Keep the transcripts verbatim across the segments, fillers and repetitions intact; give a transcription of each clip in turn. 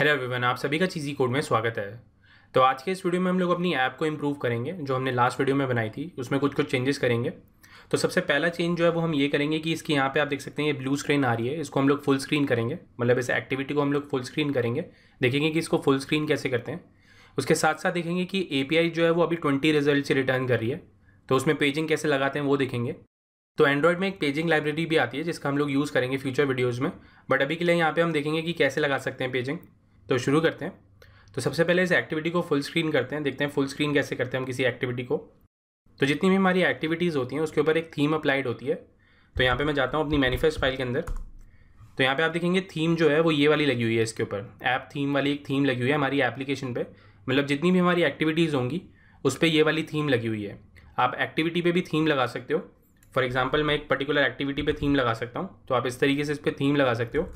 Hello everyone, आप सभी का चीज़ी कोड में स्वागत है। तो आज के इस वीडियो में हम लोग अपनी ऐप को इम्प्रूव करेंगे जो हमने लास्ट वीडियो में बनाई थी, उसमें कुछ कुछ चेंजेस करेंगे। तो सबसे पहला चेंज जो है वो हम ये करेंगे कि इसकी यहाँ पे आप देख सकते हैं ये ब्लू स्क्रीन आ रही है, इसको हम लोग फुल स्क्रीन करेंगे। मतलब इस एक्टिविटी को हम लोग फुल स्क्रीन करेंगे, देखेंगे कि इसको फुल स्क्रीन कैसे करते हैं। उसके साथ साथ देखेंगे कि ए पी आई जो है वो अभी ट्वेंटी रिजल्ट से रिटर्न कर रही है, तो उसमें पेजिंग कैसे लगाते हैं वो देखेंगे। तो एंड्रॉइड में एक पेजिंग लाइब्रेरी भी आती है जिसका हम लोग यूज़ करेंगे फ्यूचर वीडियोज़ में, बट अभी के लिए यहाँ पर हम देखेंगे कि कैसे लगा सकते हैं पेजिंग। तो शुरू करते हैं। तो सबसे पहले इस एक्टिविटी को फुल स्क्रीन करते हैं, देखते हैं फुल स्क्रीन कैसे करते हैं हम किसी एक्टिविटी को। तो जितनी भी हमारी एक्टिविटीज़ होती हैं उसके ऊपर एक थीम अप्लाइड होती है। तो यहाँ पे मैं जाता हूँ अपनी मैनिफेस्ट फाइल के अंदर। तो यहाँ पे आप देखेंगे थीम जो है वो ये वाली लगी हुई है, इसके ऊपर ऐप थीम वाली एक थीम लगी हुई है हमारी एप्लीकेशन पर। मतलब जितनी भी हमारी एक्टिविटीज़ होंगी उस पर ये वाली थीम लगी हुई है। आप एक्टिविटी पर भी थीम लगा सकते हो। फॉर एग्जाम्पल मैं एक पर्टिकुलर एक्टिविटी पर थीम लगा सकता हूँ, तो आप इस तरीके से इस पर थीम लगा सकते हो।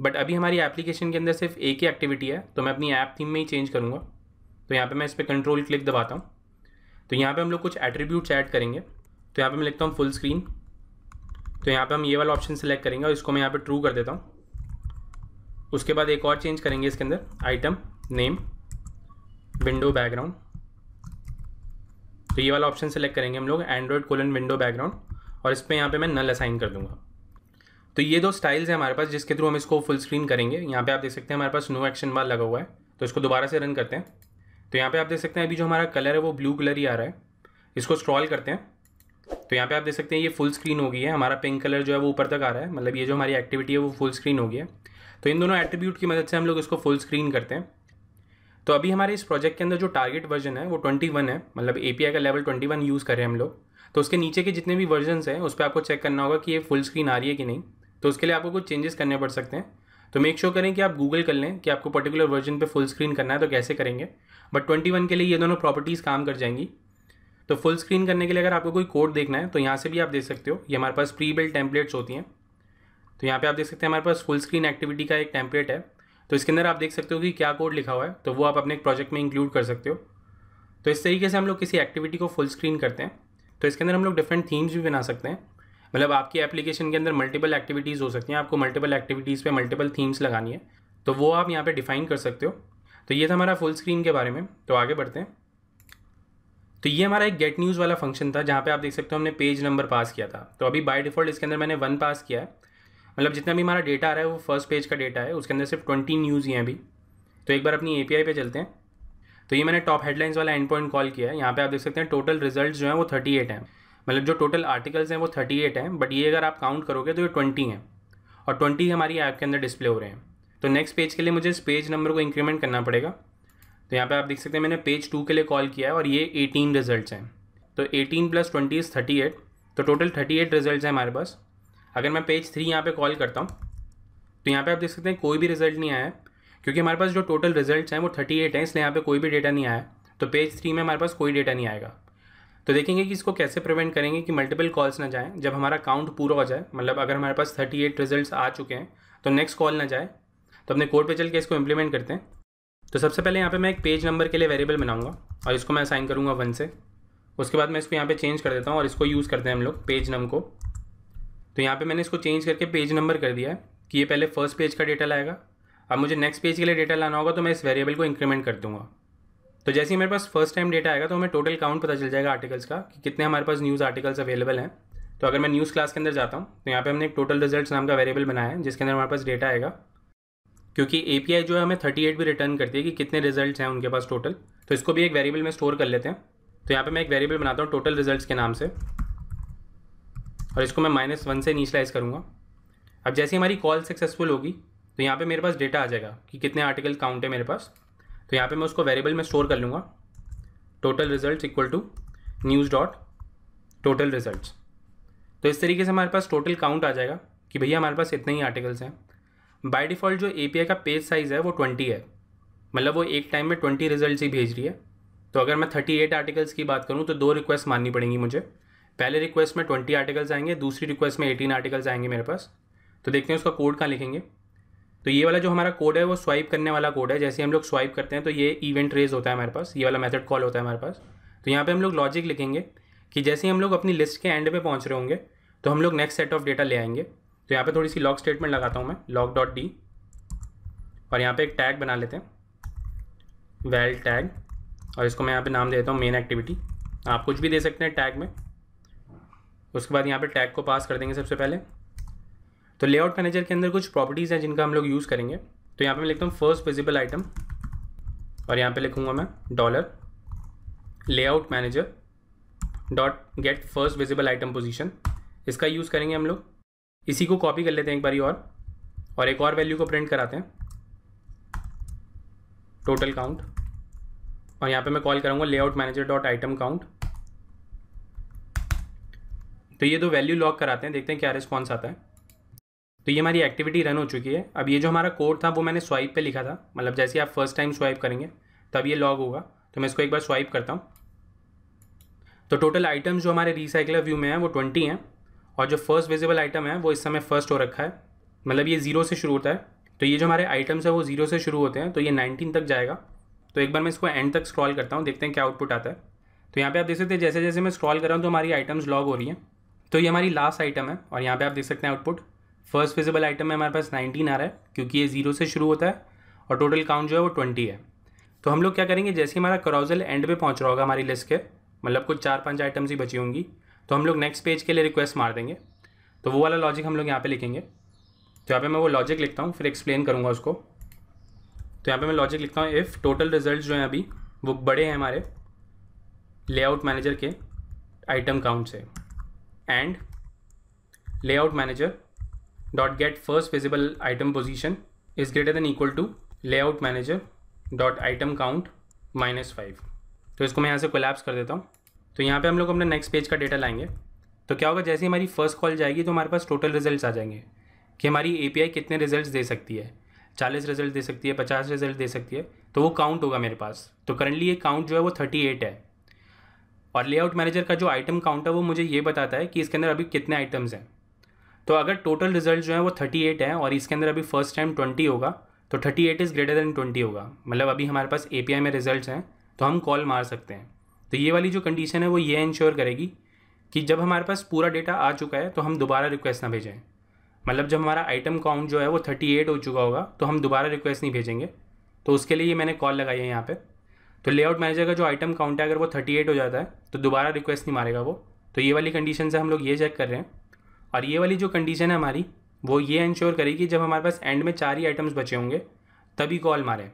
बट अभी हमारी एप्लीकेशन के अंदर सिर्फ एक ही एक्टिविटी है, तो मैं अपनी ऐप थीम में ही चेंज करूँगा। तो यहाँ पे मैं इस पर कंट्रोल क्लिक दबाता हूँ। तो यहाँ पे हम लोग कुछ एट्रीब्यूट्स ऐड करेंगे। तो यहाँ पे मैं लिखता हूँ फुल स्क्रीन। तो यहाँ पे हम ये वाला ऑप्शन सेलेक्ट करेंगे और इसको मैं यहाँ पे ट्रू कर देता हूँ। उसके बाद एक और चेंज करेंगे इसके अंदर, आइटम नेम विंडो बैकग्राउंड। तो ये वाला ऑप्शन सेलेक्ट करेंगे हम लोग, एंड्रॉयड कोलन विंडो बैकग्राउंड, और इस पर यहाँ पर मैं नल असाइन कर दूँगा। तो ये दो स्टाइल्स हैं हमारे पास जिसके थ्रू हम इसको फुल स्क्रीन करेंगे। यहाँ पे आप देख सकते हैं हमारे पास नो एक्शन बार लगा हुआ है। तो इसको दोबारा से रन करते हैं। तो यहाँ पे आप देख सकते हैं अभी जो हमारा कलर है वो ब्लू कलर ही आ रहा है। इसको स्क्रॉल करते हैं। तो यहाँ पे आप देख सकते हैं ये फुल स्क्रीन हो गई है, हमारा पिंक कलर जो है वो ऊपर तक आ रहा है। मतलब ये जो हमारी एक्टिविटी है वो फुल स्क्रीन हो गई है। तो इन दोनों एट्रीब्यूट की मदद से हम लोग इसको फुल स्क्रीन करते हैं। तो अभी हमारे इस प्रोजेक्ट के अंदर जो टारगेट वर्जन है वो इक्कीस है, मतलब एपीआई का लेवल इक्कीस यूज़ कर रहे हैं हम लोग। तो उसके नीचे के जितने भी वर्जन्स हैं उस पर आपको चेक करना होगा कि ये फुल स्क्रीन आ रही है कि नहीं। तो उसके लिए आपको कुछ चेंजेस करने पड़ सकते हैं। तो मेक श्योर करें कि आप गूगल कर लें कि आपको पर्टिकुलर वर्जन पे फुल स्क्रीन करना है तो कैसे करेंगे। बट इक्कीस के लिए ये दोनों प्रॉपर्टीज़ काम कर जाएंगी। तो फुल स्क्रीन करने के लिए अगर आपको कोई कोड देखना है तो यहाँ से भी आप देख सकते हो। ये हमारे पास प्री बिल्ड टेम्पलेट्स होती हैं। तो यहाँ पर आप देख सकते हैं हमारे पास फुल स्क्रीन एक्टिविटी का एक टेम्पलेट है। तो इसके अंदर आप देख सकते हो कि क्या कोड लिखा हुआ है, तो वो आप अपने प्रोजेक्ट में इंक्लूड कर सकते हो। तो इस तरीके से हम लोग किसी एक्टिविटी को फुल स्क्रीन करते हैं। तो इसके अंदर हम लोग डिफरेंट थीम्स भी बना सकते हैं। मतलब आपकी एप्लीकेशन के अंदर मल्टीपल एक्टिविटीज़ हो सकती हैं, आपको मल्टीपल एक्टिविटीज़ पे मल्टीपल थीम्स लगानी है, तो वो आप यहाँ पे डिफाइन कर सकते हो। तो ये था हमारा फुल स्क्रीन के बारे में। तो आगे बढ़ते हैं। तो ये हमारा एक गेट न्यूज़ वाला फंक्शन था जहाँ पर आप देख सकते हो हमने पेज नंबर पास किया था। तो अभी बाय डिफ़ॉल्ट इसके अंदर मैंने वन पास किया है। मतलब जितना भी हमारा डेटा आ रहा है वो फर्स्ट पेज का डेटा है, उसके अंदर सिर्फ ट्वेंटी न्यूज़ ही हैं अभी। तो एक बार अपनी ए पी आई पे चलते हैं। तो ये मैंने टॉप हेडलाइंस वाला एंड पॉइंट कॉल किया है। यहाँ पे आप देख सकते हैं टोटल रिजल्ट्स जो हैं वो अड़तीस हैं। मतलब जो टोटल आर्टिकल्स हैं वो अड़तीस हैं, बट ये अगर आप काउंट करोगे तो ये बीस हैं, और बीस हमारी ऐप के अंदर डिस्प्ले हो रहे हैं। तो नेक्स्ट पेज के लिए मुझे इस पेज नंबर को इंक्रीमेंट करना पड़ेगा। तो यहाँ पर आप देख सकते हैं मैंने पेज टू के लिए कॉल किया है और ये अठारह रिजल्ट्स हैं। तो अठारह प्लस बीस इज़ अड़तीस, तो टोटल अड़तीस रिजल्ट हैं हमारे पास। अगर मैं पेज थ्री यहाँ पर कॉल करता हूँ तो यहाँ पर आप देख सकते हैं कोई भी रिजल्ट नहीं आया है, क्योंकि हमारे पास जो टोटल रिजल्ट्स हैं वो अड़तीस हैं, इसलिए यहाँ पे कोई भी डेटा नहीं आया। तो पेज थ्री में हमारे पास कोई डेटा नहीं आएगा। तो देखेंगे कि इसको कैसे प्रिवेंट करेंगे कि मल्टीपल कॉल्स ना जाएं। जब हमारा काउंट पूरा हो जाए, मतलब अगर हमारे पास अड़तीस रिजल्ट्स आ चुके हैं तो नेक्स्ट कॉल ना जाए। तो अपने कोड पे चल के इसको इम्प्लीमेंट करते हैं। तो सबसे पहले यहाँ पर मैं एक पेज नंबर के लिए वेरिएबल बनाऊँगा और इसको मैं असाइन करूँगा वन से। उसके बाद मैं इसको यहाँ पर चेंज कर देता हूँ और इसको यूज़ करते हैं हम लोग पेज नम को। तो यहाँ पर मैंने इसको चेंज करके पेज नंबर कर दिया है कि ये पहले फर्स्ट पेज का डेटा लाएगा। अब मुझे नेक्स्ट पेज के लिए डेटा लाना होगा, तो मैं इस वेरिएबल को इंक्रीमेंट कर दूंगा। तो जैसे ही मेरे पास फर्स्ट टाइम डेटा आएगा तो हमें टोटल काउंट पता चल जाएगा आर्टिकल्स का कि कितने हमारे पास न्यूज़ आर्टिकल्स अवेलेबल हैं। तो अगर मैं न्यूज़ क्लास के अंदर जाता हूँ तो यहाँ पे हमने एक टोटल रिजल्ट नाम का वेरिएबल बनाया है जिसके अंदर हमारे पास डेटा आएगा, क्योंकि एपीआई जो है हमें अड़तीस भी रिटर्न करती है कि कितने रिजल्ट हैं उनके पास टोटल। तो इसको भी एक वेरिएबल में स्टोर कर लेते हैं। तो यहाँ पर मैं एक वेरिएबल बनाता हूँ टोटल रिजल्ट के नाम से, और इसको मैं माइनस वन से इनिशियलाइज़ करूँगा। अब जैसे हमारी कॉल सक्सेसफुल होगी तो यहाँ पे मेरे पास डेटा आ जाएगा कि कितने आर्टिकल काउंट है मेरे पास। तो यहाँ पे मैं उसको वेरिएबल में स्टोर कर लूँगा, total results equal to news dot total results. तो इस तरीके से हमारे पास टोटल काउंट आ जाएगा कि भैया हमारे पास इतने ही आर्टिकल्स हैं। बाय डिफ़ॉल्ट जो एपीआई का पेज साइज़ है वो बीस है, मतलब वो एक टाइम में बीस रिजल्ट ही भेज रही है। तो अगर मैं अड़तीस आर्टिकल्स की बात करूँ तो दो रिक्वेस्ट माननी पड़ेंगी मुझे। पहले रिक्वेस्ट में बीस आर्टिकल्स आएंगे, दूसरी रिक्वेस्ट में अठारह आर्टिकल्स आएंगे मेरे पास। तो देखते हैं उसका कोड कहाँ लिखेंगे। तो ये वाला जो हमारा कोड है वो स्वाइप करने वाला कोड है। जैसे हम लोग स्वाइप करते हैं तो ये इवेंट रेज होता है हमारे पास, ये वाला मेथड कॉल होता है हमारे पास। तो यहाँ पे हम लोग लॉजिक लिखेंगे कि जैसे ही हम लोग अपनी लिस्ट के एंड पे पहुँच रहे होंगे तो हम लोग नेक्स्ट सेट ऑफ डेटा ले आएंगे। तो यहाँ पे थोड़ी सी लॉग स्टेटमेंट लगाता हूँ मैं, लॉग डॉट डी, और यहाँ पे एक टैग बना लेते हैं वेल टैग, और इसको मैं यहाँ पे नाम दे देता हूँ मेन एक्टिविटी। आप कुछ भी दे सकते हैं टैग में। उसके बाद यहाँ पे टैग को पास कर देंगे सबसे पहले। तो लेआउट मैनेजर के अंदर कुछ प्रॉपर्टीज़ हैं जिनका हम लोग यूज़ करेंगे। तो यहाँ पे मैं लिखता हूँ फर्स्ट विजिबल आइटम, और यहाँ पे लिखूँगा मैं dollar layout manager dot get first visible item position. इसका यूज़ करेंगे हम लोग। इसी को कॉपी कर लेते हैं एक बारी और और एक और वैल्यू को प्रिंट कराते हैं टोटल काउंट। और यहाँ पे मैं कॉल करूँगा layout manager dot item count. तो ये दो वैल्यू लॉक कराते हैं, देखते हैं क्या रिस्पॉन्स आता है। तो ये हमारी एक्टिविटी रन हो चुकी है। अब ये जो हमारा कोड था वो मैंने स्वाइप पे लिखा था, मतलब जैसे आप फर्स्ट टाइम स्वाइप करेंगे तब ये लॉग होगा। तो मैं इसको एक बार स्वाइप करता हूँ। तो टोटल आइटम्स जो हमारे रिसाइकलर व्यू में हैं वो ट्वेंटी हैं, और जो फर्स्ट विजिबल आइटम है वो इस समय फर्स्ट हो रखा है, मतलब ये जीरो से शुरू होता है। तो ये जो हमारे आइटम्स हैं वो जीरो से शुरू होते हैं, तो ये नाइनटीन तक जाएगा। तो एक बार मैं इसको एंड तक स्क्रॉल करता हूँ, देखते हैं क्या आउटपुट आता है। तो यहाँ पे आप देख सकते हैं जैसे जैसे मैं स्क्रॉल कर रहा हूँ तो हमारी आइटम्स लॉग हो रही हैं। तो ये हमारी लास्ट आइटम है, और यहाँ पे आप देख सकते हैं आउटपुट फर्स्ट विजिबल आइटम में हमारे पास नाइनटीन आ रहा है, क्योंकि ये जीरो से शुरू होता है और टोटल काउंट जो है वो ट्वेंटी है। तो हम लोग क्या करेंगे, जैसे हमारा करोजल एंड पे पहुँच रहा होगा हमारी लिस्ट के, मतलब कुछ चार पाँच आइटम्स ही बची होंगी, तो हम लोग नेक्स्ट पेज के लिए रिक्वेस्ट मार देंगे। तो वो वाला लॉजिक हम लोग यहाँ पे लिखेंगे। तो यहाँ पे मैं वो लॉजिक लिखता हूँ, फिर एक्सप्लेन करूँगा उसको। तो यहाँ पे मैं लॉजिक लिखता हूँ इफ़ टोटल रिजल्ट जो हैं अभी वो बड़े हैं हमारे लेआउट मैनेजर के आइटम काउंट से, and layout manager dot get first visible item position is greater than equal to layout manager dot item count minus five. तो इसको मैं यहाँ से कोलैप्स कर देता हूँ। तो यहाँ पे हम लोग अपने नेक्स्ट पेज का डेटा लाएंगे। तो क्या होगा, जैसे हमारी फर्स्ट कॉल जाएगी तो हमारे पास टोटल रिजल्ट्स आ जाएंगे कि हमारी एपीआई कितने रिजल्ट्स दे सकती है, चालीस रिजल्ट दे सकती है, पचास रिजल्ट दे सकती है, तो वो काउंट होगा मेरे पास। तो करंटली ये काउंट जो है वो अड़तीस है, और लेआउट मैनेजर का जो आइटम काउंट है वो मुझे ये बताता है कि इसके अंदर अभी कितने आइटम्स हैं। तो अगर टोटल रिजल्ट जो है वो अड़तीस है और इसके अंदर अभी फर्स्ट टाइम ट्वेंटी होगा, तो अड़तीस इज़ ग्रेटर देन ट्वेंटी होगा, मतलब अभी हमारे पास एपीआई में रिजल्ट हैं तो हम कॉल मार सकते हैं। तो ये वाली जो कंडीशन है वो ये इंश्योर करेगी कि जब हमारे पास पूरा डेटा आ चुका है तो हम दोबारा रिक्वेस्ट ना भेजें, मतलब जब हमारा आइटम काउंट जो है वो अड़तीस हो चुका होगा तो हम दोबारा रिक्वेस्ट नहीं भेजेंगे। तो उसके लिए ये मैंने कॉल लगाई है यहाँ पे। तो लेआउट मैनेजर का जो आइटम काउंट है अगर वो अड़तीस हो जाता है तो दोबारा रिक्वेस्ट नहीं मारेगा वो। तो ये वाली कंडीशन से हम लोग ये चेक कर रहे हैं, और ये वाली जो कंडीशन है हमारी वो ये इंश्योर करेगी जब हमारे पास एंड में चार ही आइटम्स बचे होंगे तभी कॉल मारें,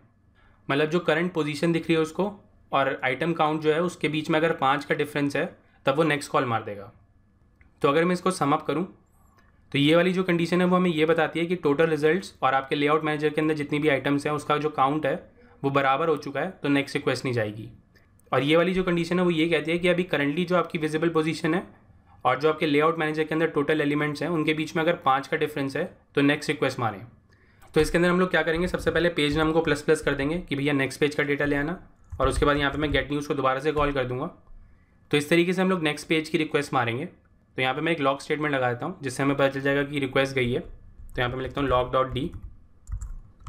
मतलब जो करंट पोजीशन दिख रही है उसको और आइटम काउंट जो है उसके बीच में अगर पाँच का डिफरेंस है तब वो नेक्स्ट कॉल मार देगा। तो अगर मैं इसको सम अप करूं तो ये वाली जो कंडीशन है वो हमें ये बताती है कि टोटल रिजल्ट्स और आपके लेआउट मैनेजर के अंदर जितनी भी आइटम्स हैं उसका जो काउंट है वो बराबर हो चुका है, तो नेक्स्ट रिक्वेस्ट नहीं जाएगी। और ये वाली जो कंडीशन है वो ये कहती है कि अभी करंटली जो आपकी विजिबल पोजीशन है और जो आपके लेआउट मैनेजर के अंदर टोटल एलिमेंट्स हैं उनके बीच में अगर पाँच का डिफरेंस है तो नेक्स्ट रिक्वेस्ट मारें। तो इसके अंदर हम लोग क्या करेंगे, सबसे पहले पेज नाम को प्लस प्लस कर देंगे कि भैया नेक्स्ट पेज का डेटा ले आना, और उसके बाद यहाँ पे मैं गेट न्यूज़ को दोबारा से कॉल कर दूंगा। तो इस तरीके से हम लोग नेक्स्ट पेज की रिक्वेस्ट मारेंगे। तो यहाँ पे मैं एक लॉग स्टेटमेंट लगा देता हूँ जिससे हमें पता चल जाएगा कि रिक्वेस्ट गई है। तो यहाँ पे मैं लिखता हूँ लॉग डॉट डी,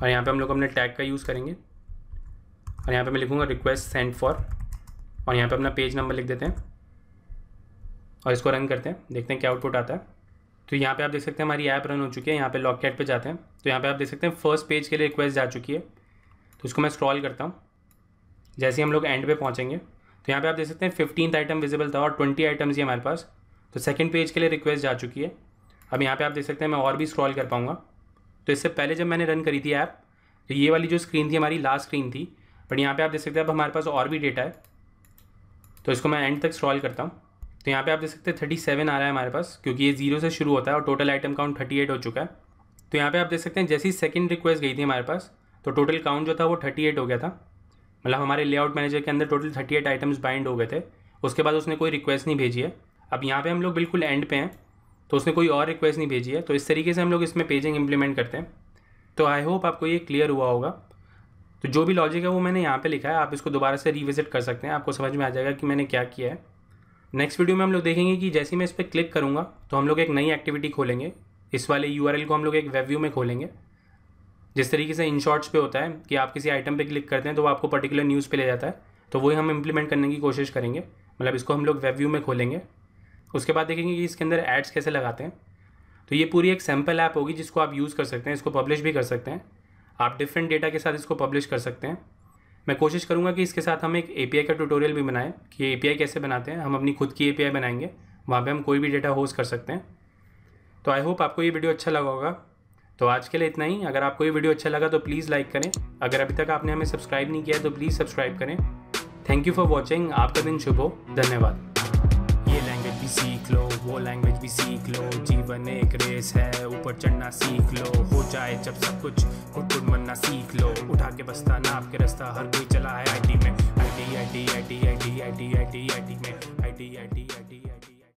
और यहाँ पे हम लोग अपने टैग का यूज़ करेंगे, और यहाँ पे मैं लिखूँगा रिक्वेस्ट सेंड फॉर, और यहाँ पर अपना पेज नंबर लिख देते हैं और इसको रन करते हैं, देखते हैं क्या आउटपुट आता है। तो यहाँ पर आप देख सकते हैं हमारी ऐप रन हो चुकी है। यहाँ पर लॉकैट पर जाते हैं तो यहाँ पर आप देख सकते हैं फर्स्ट पेज के लिए रिक्वेस्ट जा चुकी है। तो उसको मैं स्क्रॉल करता हूँ। जैसे ही हम लोग एंड पे पहुँचेंगे तो यहाँ पे आप देख सकते हैं फिफ्टीन आइटम विजिबल था और ट्वेंटी आइटम्स ही हमारे पास। तो सेकंड पेज के लिए रिक्वेस्ट जा चुकी है। अब यहाँ पे आप देख सकते हैं मैं और भी स्क्रॉल कर पाऊँगा। तो इससे पहले जब मैंने रन करी थी ऐप तो ये वाली जो स्क्रीन थी हमारी लास्ट स्क्रीन थी, बट यहाँ पर आप देख सकते हैं अब हमारे पास और भी डेटा है। तो इसको मैं एंड तक स्क्रॉल करता हूँ। तो यहाँ पर आप देख सकते हैं थर्टी सेवन आ रहा है हमारे पास, क्योंकि ये जीरो से शुरू होता है और total item count thirty eight हो चुका है। तो यहाँ पर आप देख सकते हैं जैसे ही सेकेंड रिक्वेस्ट गई थी हमारे पास तो टोटल काउंट जो था वो थर्टी एट हो गया था, मतलब हमारे लेआउट मैनेजर के अंदर टोटल अड़तीस आइटम्स बाइंड हो गए थे। उसके बाद उसने कोई रिक्वेस्ट नहीं भेजी है। अब यहाँ पे हम लोग बिल्कुल एंड पे हैं तो उसने कोई और रिक्वेस्ट नहीं भेजी है। तो इस तरीके से हम लोग इसमें पेजिंग इंप्लीमेंट करते हैं। तो आई होप आपको ये क्लियर हुआ होगा। तो जो भी लॉजिक है वो मैंने यहाँ पर लिखा है, आप इसको दोबारा से रिविजिट कर सकते हैं, आपको समझ में आ जाएगा कि मैंने क्या किया है। नेक्स्ट वीडियो में हम लोग देखेंगे कि जैसे मैं इस पर क्लिक करूँगा तो हम लोग एक नई एक्टिविटी खोलेंगे। इस वाले यू आर एल को हम लोग एक वेब व्यू में खोलेंगे, जिस तरीके से इन शॉर्ट्स पे होता है कि आप किसी आइटम पे क्लिक करते हैं तो वो आपको पर्टिकुलर न्यूज़ पे ले जाता है। तो वही हम इम्प्लीमेंट करने की कोशिश करेंगे, मतलब इसको हम लोग वेब व्यू में खोलेंगे। उसके बाद देखेंगे कि इसके अंदर एड्स कैसे लगाते हैं। तो ये पूरी एक सैम्पल ऐप होगी जिसको आप यूज़ कर सकते हैं, इसको पब्लिश भी कर सकते हैं। आप डिफरेंट डेटा के साथ इसको पब्लिश कर सकते हैं। मैं कोशिश करूँगा कि इसके साथ हम एक एपीआई का ट्यूटोरियल भी बनाएं कि एपीआई कैसे बनाते हैं। हम अपनी खुद की एपीआई बनाएंगे, वहाँ पे हम कोई भी डेटा होस्ट कर सकते हैं। तो आई होप आपको ये वीडियो अच्छा लगा होगा। तो आज के लिए इतना ही। अगर आपको ये वीडियो अच्छा लगा तो प्लीज़ लाइक करें। अगर अभी तक आपने हमें सब्सक्राइब नहीं किया है तो प्लीज़ सब्सक्राइब करें। Thank you for watching. आपका दिन शुभ हो। धन्यवाद। भी सीख लो, वो लैंग्वेज भी सीख लो, जीवन एक रेस है, ऊपर चढ़ना सीख लो, हो जाए जब सब कुछ खुद खुद बनना सीख लो, उठा के बस्ता ना आपके रास्ता, हर कोई चला है आई टी में, I T I T I T I T I T I T I T में I T I T I T